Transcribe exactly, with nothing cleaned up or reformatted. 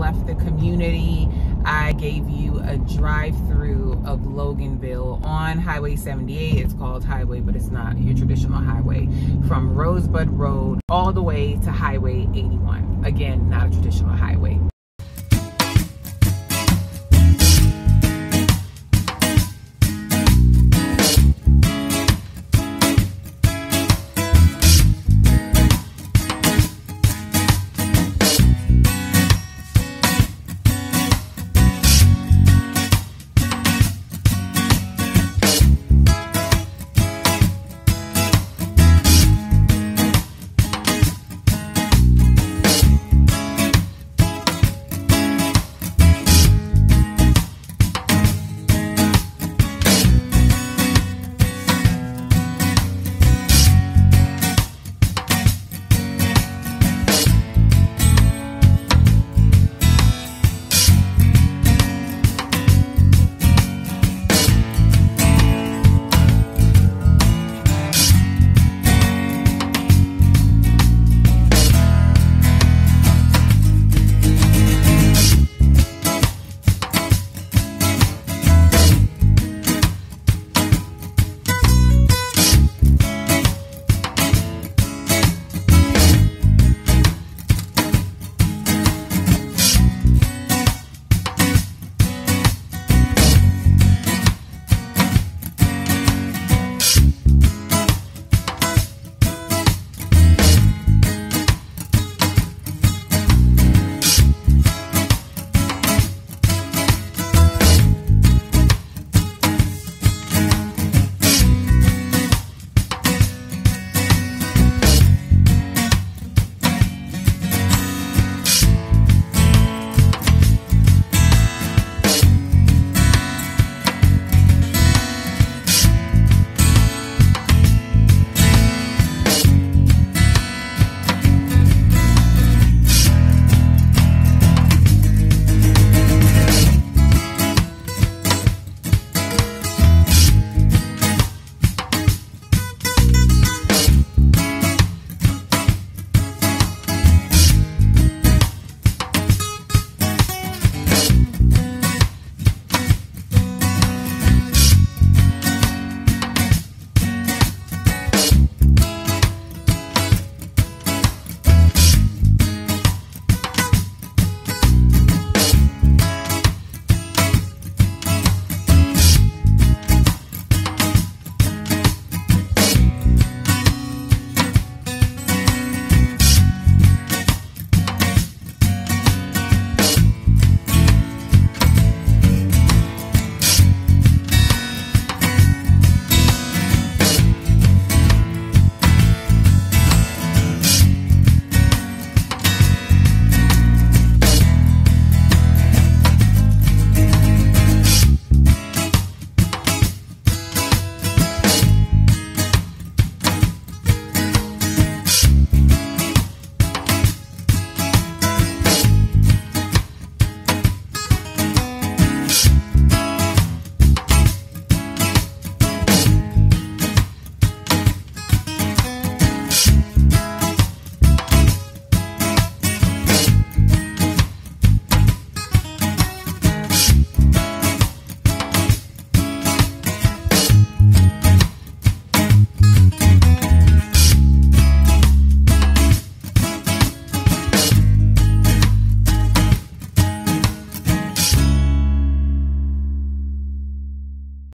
left the community, I gave you a drive-through of Loganville on Highway seventy-eight. It's called highway, but it's not your traditional highway. From Rosebud Road all the way to Highway eighty-one. Again, not a traditional highway.